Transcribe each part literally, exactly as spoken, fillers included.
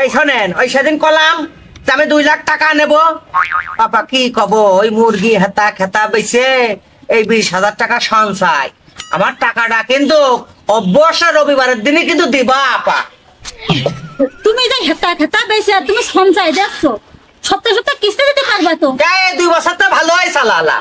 এই শোনেন, ওই সেদিন কলাম আমি দুই লাখ টাকা নেব, বাবা কি কব ওই মুরগি হেতা খেতা বেছে এই বিশ হাজার টাকা সঞ্চয়। আমার টাকাটা কিন্তু অবশ্য রবিবারের দিনে কিন্তু দিবা আপা। তুমি যে হেতা খেতা বেছে তুমি সঞ্চয় দেখছো, সপ্তাহে সপ্তাহে কিস্তি দিতে পারবা তো? দুই বছর তো ভালোই চালালা,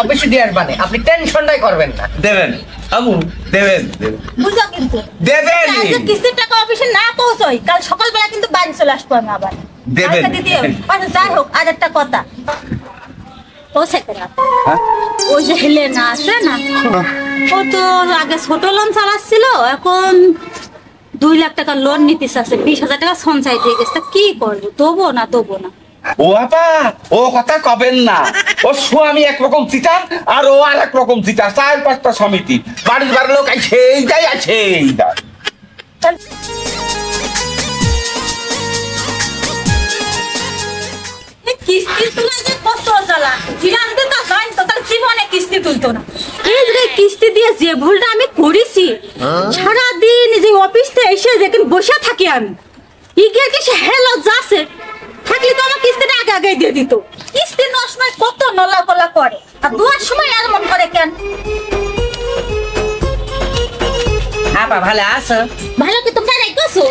অবশ্যই দেওয়ার মানে আপনি টেনশনটাই করবেন না, দেবেন আমু দেবেন বুঝা কিন্তু দেবেন। কিস্তির টাকা অফিসে না পৌঁছাই কাল সকালবেলা কিন্তু বাড়ি চলে আসবো আমি আবার, দেবেন দিতে হবে। আচ্ছা যাই হোক, আর একটা কথা, ওই যে হেলেনা আছে না, ও তো আগে ছোট লোন চালাচ্ছিল, এখন দুই লাখ টাকা লোন নিতে চাচ্ছে, বিশ হাজার টাকা সঞ্চয় দিয়ে গেছে, কি করবো দেবো না দেবো না। ও আপা ও কথা কবেন না, ও স্বামী একরকম চিটার আর ও আর এক রকম চিটার, চার পাঁচটা সমিতি বাড়ির বাড়ির লোক সেই যাই আছে। কিস্তি তুলে যে কত জ্বালা, জিরানদের তা জানি তো তার জীবনে কিস্তি তুলতো না। এই যে কিস্তি দিয়ে যে ভুলটা আমি করেছি, সারাদিন যে অফিসে এসে যেদিন বসে থাকি আমি, ইগের কি সে হেলো যাচ্ছে থাকলে তো আমার কিস্তিটা আগে আগে দিয়ে দিত। কিস্তি নেওয়ার সময় কত নলা কলা করে, আর দুয়ার সময় এমন করে কেন? আপা ভালো আছো? ভালো কি তোমরা রেখেছো?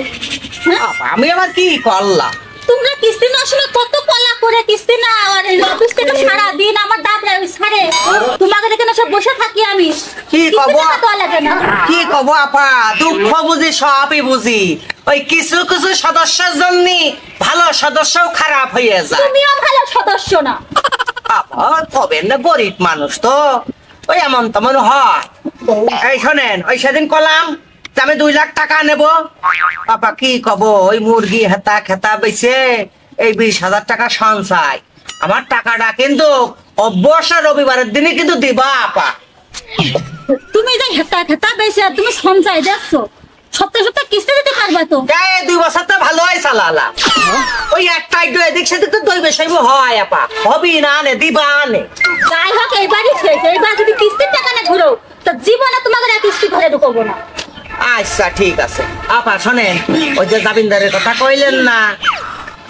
আমি আবার কি করলাম? তোমরা কিস্তি না আসলে কত কলা করে, কিস্তি না আর অফিস থেকে সারা দিন আমার দাবড়া ছাড়ে, তোমাকে দেখে না সব বসে থাকি আমি, কি কব কি কব আপা, দুঃখ বুঝি সবই বুঝি। ওই কিছু কিছু সদস্যের জন্য ভালো সদস্যও খারাপ হয়ে যায়। তুমিও ভালো সদস্য না আপা, তবে না গরিব মানুষ তো ওই এমন তেমন হয়। এই শোনেন, ওই সেদিন কলাম আমি দুই লাখ টাকা নেব, বাবা কি কব ওই মুরগি হেতা খেতা বেছে এই বিশ হাজার টাকা সঞ্চয়। আমার টাকাটা কিন্তু অবশ্য রবিবারের দিনে কিন্তু দিবা আপা। তুমি যে হেতা খেতা বেছে তুমি সঞ্চয় দেখছো, সপ্তাহে সপ্তাহে কিস্তি দিতে পারবা তো? দুই বছর তো ভালোই চালালা, ওই একটা এদিক সেদিক তো দই বেশাইব হয় আপা, হবি না নে দিবা নে। যাই হোক এইবারই শেষ, এইবার যদি কিস্তির টাকা না ঘুরো তো জীবনে তোমাদের আর কিস্তি ঘরে ঢুকবো না। আচ্ছা ঠিক আছে আপা। শোনেন, ওই যে জামিনদারের কথা কইলেন না,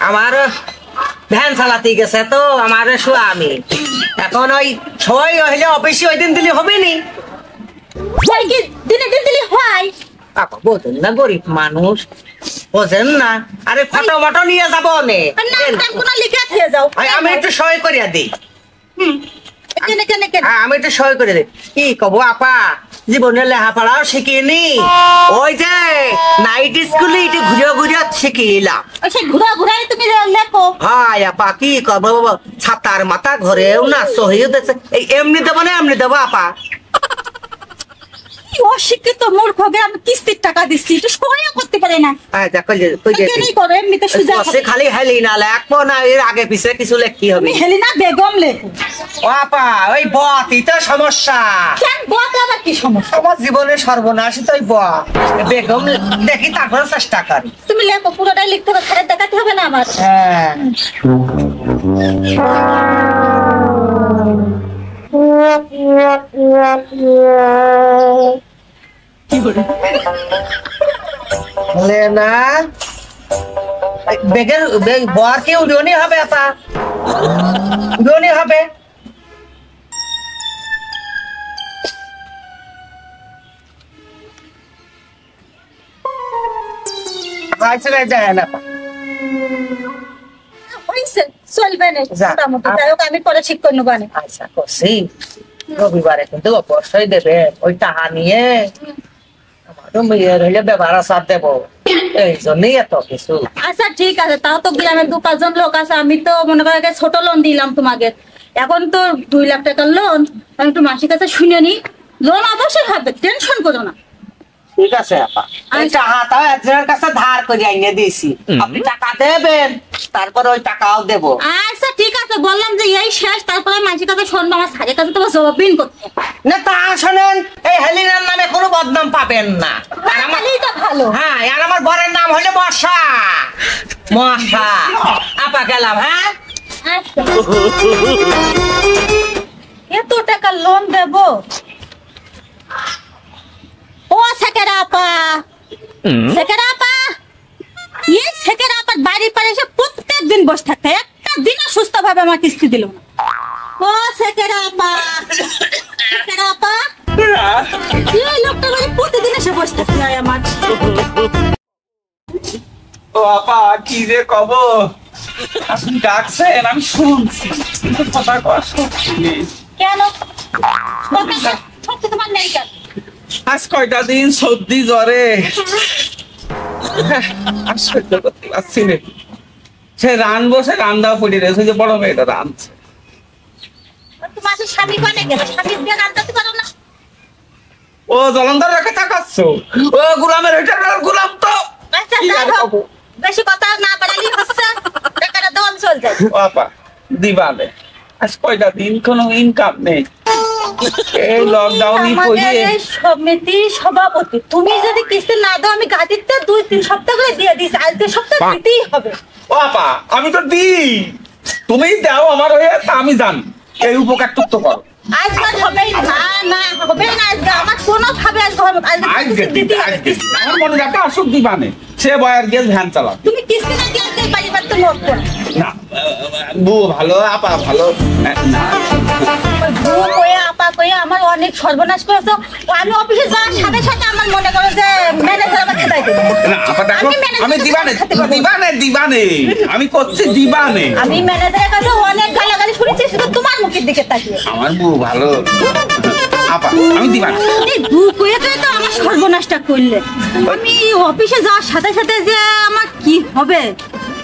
আমার ভ্যান চালাতে গেছে তো আমার স্বামী, এখন ওই সবাই হইলে অফিসে ওই দিন দিলি হবে নি, দিনে দিন দিলি হয় আপা, বোঝেন না গরিব মানুষ বোঝেন না। আরে ফটো মটো নিয়ে যাবো নে, আমি একটু সহায় করিয়া দিই, আমি একটু সহায় করে দিই। কি কব আপা, জীবনে লেখাপড়াও শিখিনি, ওই যে নাইট স্কুলে একটু ঘুরে ঘুরে শিখিলাম, ঘুরা ঘুরাই তুমি লেখো। হ্যাঁ আপা কি করবো, ছাতার মাথা ঘরেও না সহিও দিচ্ছে, এই এমনি দেবো না এমনি দেবো আপা। অশিক্ষিত মূর্খ আমি কিস্তির টাকা দিচ্ছি, একটু সহায় করতে পারে না। খালি হেলি না লেখবো না, এর আগে পিছে কিছু লেখতে হবে। হেলি না বেগম লেখো আপা, ওই বতই তো সমস্যা। কেন বত আবার কি সমস্যা? আমার জীবনে সর্বনাশ তো ওই বত, বেগম দেখি তারপর চেষ্টা করি। তুমি লেখো, পুরোটাই লিখতে হবে, খারাপ দেখাতে হবে না আমার। লেনা বেগের বর কি উড়িয়ে হবে আপা, উড়িয়ে হবে। রবিবারে কিন্তু অবশ্যই দেবে, ওই টাকা নিয়ে ব্যবহার আসার দেবো, এই জন্যই এত কিছু। আচ্ছা ঠিক আছে, তাও তো গ্রামে দু পাঁচজন লোক আছে, আমি তো মনে করি ছোট লোন দিলাম তোমাকে, এখন তো দুই লাখ টাকার লোন, আমি একটু মাসির কাছে শুনে নি, লোন অবশ্যই হবে, টেনশন করো না। ঠিক আছে আপা, আমি টাকাটাও একজনের কাছে ধার করে আইনে দিয়েছি, আপনি টাকা দেবেন তারপর ওই টাকাও দেবো। আচ্ছা ঠিক আছে, বললাম যে এই শেষ, তারপরে মাঝে কাছে শুনবো, আমার সাড়ে কাছে তোমার জবাববিন করতে না। তা শোনেন, এই হেলিনার নামে কোনো বদনাম পাবেন না, আর আমার এটা ভালো। হ্যাঁ, আর আমার বরের নাম হলো বর্ষা। মশা আপা গেলাম। হ্যাঁ এত টাকা লোন দেবো? ও সেকেরা আপা, সেকেরা আপা, সুইপার এসে প্রত্যেক দিন বসে থাকতে, একটা দিনও সুস্থ ভাবে আমার কিস্তি দিল না। ও সেকেরা আপা, সেকেরা আপা, এই লোকটা মানে প্রতিদিন এসে বসে থাকতে হয় আমার। ও আপা কি যে কব, আপনি ডাকছেন আমি শুনছি, কিন্তু কথা কষ্ট নেই কেন? সত্যি তোমার নেই কেন? আজ কয়টা দিন সর্দি জ্বরে সহ্য করতে পারছি না। সে রানবো, সে রান্দা পড়ে রয়েছে, যে বড় মেয়েটা রাঁধছে। ও জলন্ধর রেখে তাকাচ্ছ, ও গোলামের গোলাম তো বেশি কথা না পারালি চলছে। বাবা দিবালে আজ কয়টা দিন কোনো ইনকাম নেই। তুমি যদি কিস্তি না দাও আমি গাদিতে দুই তিন সপ্তাহ করে দিয়ে দিস, আজ দুই সপ্তাহ দিতেই হবে। ও আপা আমি তো দিই, তুমি দাও আমার হয়ে, আমি জানি এই উপকার তো করো। আজকাল হবেই না, না হবে না আজকে আমার কোনো ভাবে আজ ঘর আজকে দিতে আজকে আমার মনে রাখা অসুখ দিবানে সে বয়ার গেল ধ্যান চালাও। তুমি কিস্তি না দিয়ে দিতে পারি বাট তুমি করো না। বউ ভালো আপা ভালো না, বউ কইয়া আপা কইয়া আমার অনেক সর্বনাশ করেছো। আমি অফিসে যাওয়ার সাথে সাথে আমার মনে করো যে ম্যানেজার আমার খেদাই দিল না। আপা দেখো আমি দিবানে দিবানে দিবানে আমি করছি দিবানে। আমি ম্যানেজারের কাছে অনেক গালাগালি শুনেছি, শুধু তোমার মুখের দিকে তাকিয়ে। আমার বউ ভালো আপা আমি দিবানে। এই বউ কইয়া তো আমার সর্বনাশটা করলে। আমি অফিসে যাওয়ার সাথে সাথে যে আমার কি হবে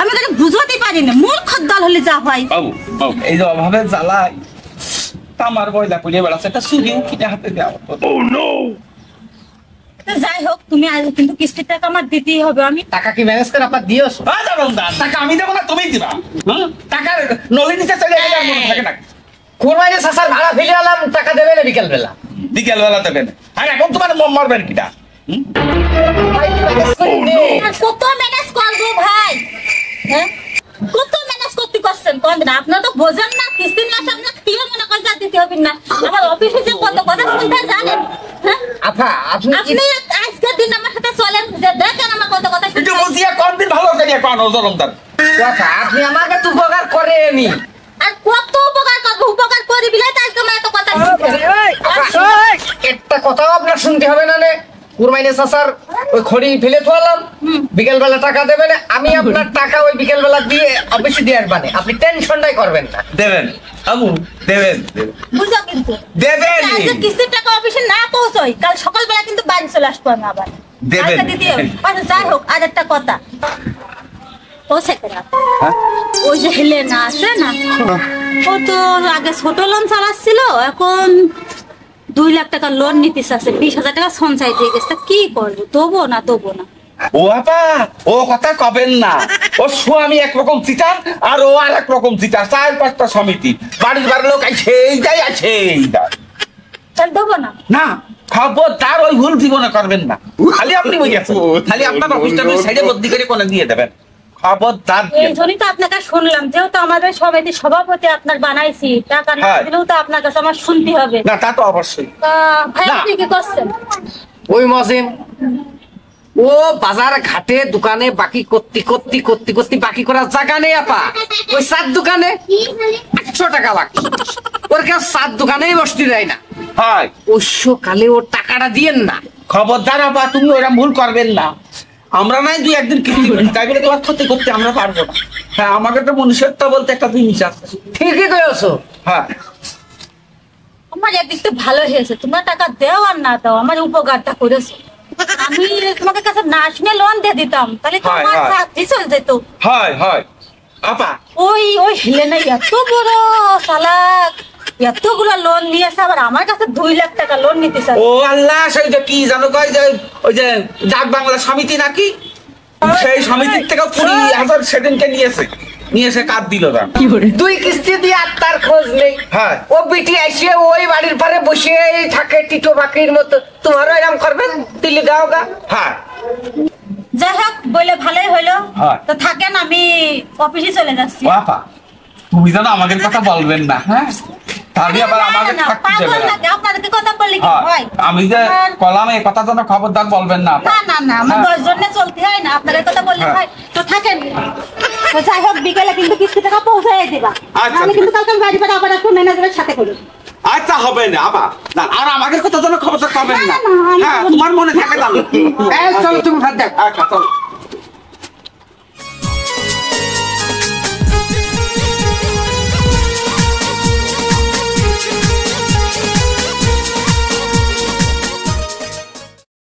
আমি তো বুঝতে পারি না। মূর্খ দল হলে যা ভাই বাবু বাবু এই যে অভাবে জ্বালাই তামার বয়লা কইলে বড় সেটা সুরিও কিনা হাতে দাও। ও নো তো যাই হোক তুমি আজ কিন্তু কিস্তির টাকা আমার দিতেই হবে। আমি টাকা কি ম্যানেজ করে আপা দিও। আ জানন্দা টাকা আমি দেব না তুমি দিবা। হ্যাঁ টাকা নলি নিচে চলে গেলে আর মনে থাকে না। কোন বাইরে সাসার ভাড়া ফেলে আলাম টাকা দেবে না বিকেল বেলা। বিকেল বেলা তো কেন? আর এখন তোমার মরবেন কিটা? হুম ভাই ম্যানেজ করে দে। কত ম্যানেজ করব ভাই? হ্যাঁ কত ম্যানেজ করতে করছেন কোন না? আপনারা তো বোঝেন না কিস্তি না সামনে কিও মনে করে যা দিতে হবে না। আমার অফিসে যে কত কথা শুনতে জানেন। হ্যাঁ আফা আপনি আপনি আজকে দিন আমার সাথে চলেন যে দেখেন আমার কত কথা শুনতে। একটু বুঝিয়া কোন দিন ভালো করে কোন জলমদার। আফা আপনি আমাকে তো উপকার করেনি। আর কত উপকার করব উপকার করে বিলাই তো আজকে আমার তো কথা শুনতে। ওই একটা কথাও আপনার শুনতে হবে না নে। কুরমাইনে সাসার ওই খড়ি ফেলে থলাম বিকেল বেলা টাকা দেবেন। আমি আপনার টাকা ওই বিকেল বেলা দিয়ে অবশ্যই দিয়ে আসবানে, আপনি টেনশনটাই করবেন না। দেবেন আমু দেবেন বুঝা কিন্তু দেবেন। আজকে কিস্তির টাকা অফিসে না পৌঁছাই কাল সকাল বেলা কিন্তু বাড়ি চলে আসব না। আবার দেবেন আচ্ছা যাই হোক। আর একটা কথা ও সেকেরা ওই যে হেলে না আছে না ও তো আগে ছোট লোন চালাচ্ছিল, এখন দুই লাখ টাকা লোন নিতে চাচ্ছে, বিশ হাজার টাকা সঞ্চয় দিয়ে গেছে। কি করবো দেবো না দেবো না? ও আপা ও কথা কবেন না, ও স্বামী একরকম চিটার আর ও আর এক রকম চিটার, চার পাঁচটা সমিতি বাড়ির বাড়ির লোক সেই যাই আছে। দেবো না না খাবো তার ওই ভুল জীবনে করবেন না। খালি আপনি বই আছেন, খালি আপনার অফিসটা সাইডে বদলি করে কোনে দিয়ে দেবেন। দোকানে বাকি করতে করতে করতে করতে বাকি করার জায়গা নেই আপা। ওই চার দোকানে একশো টাকা বাকি, ওর কাছে চার দোকানেই বসতে দেয় না। অবশ্য কালে ওর টাকাটা দিয়েন না, খবরদার আপা তুমি ওরা ভুল করবেন না। আমরা নাই দুই একদিন কিস্তি করি, তাই বলে তোমার ক্ষতি করতে আমরা পারবো না। হ্যাঁ আমাকে তো মনুষ্যত্ব বলতে একটা জিনিস আছে। ঠিকই কইছো। হ্যাঁ আমার একদিক তো ভালো হয়েছে, তোমরা টাকা দাও আর না দাও আমার উপকারটা করেছো। আমি তোমাকে কাছে ন্যাশনাল লোন দিয়ে দিতাম তাহলে তোমার চাকরি চলে যেত। হয় হয় আপা ওই ওই হিলে না এত বড় চালাক, এতগুলো লোন নিয়েছে, আবার আমার কাছে দুই লাখ টাকা লোন নিতে চাই। ও আল্লাহ সেই যে কি জানো কয় যে ওই যে ডাক বাংলা সমিতি নাকি সেই সমিতির থেকে কুড়ি হাজার সেদিনকে নিয়েছে, নিয়েছে কাট দিল না দুই কিস্তি দিয়ে আর তার খোঁজ নেই। হ্যাঁ ও বিটি এসে ওই বাড়ির পারে বসে থাকে টিটো বাকির মতো। তোমারও এরকম করবেন দিলি গাও গা। হ্যাঁ যাই হোক বলে ভালোই হইলো। তো থাকেন আমি অফিসে চলে যাচ্ছি। বাবা তুমি জানো আমাদের কথা বলবেন না। হ্যাঁ আমি যে কলামে কথা যেন খবরদার বলবেন না। না না না আমার দশ জনে চলতে হয় না, আপনার কথা বললে হয়। তো থাকেন। যাই হোক বিকেলে কিন্তু কিস্তি টাকা পৌঁছায় দিবা। আমি কিন্তু কালকে গাড়ি ভাড়া আবার একটু ম্যানেজারের সাথে করব। আচ্ছা হবে না বাবা, আর আমাকে কতজন খবর করবেন না, হ্যাঁ তোমার মনে থাকে না। এই চল তুমি ভাত দাও। আচ্ছা চল।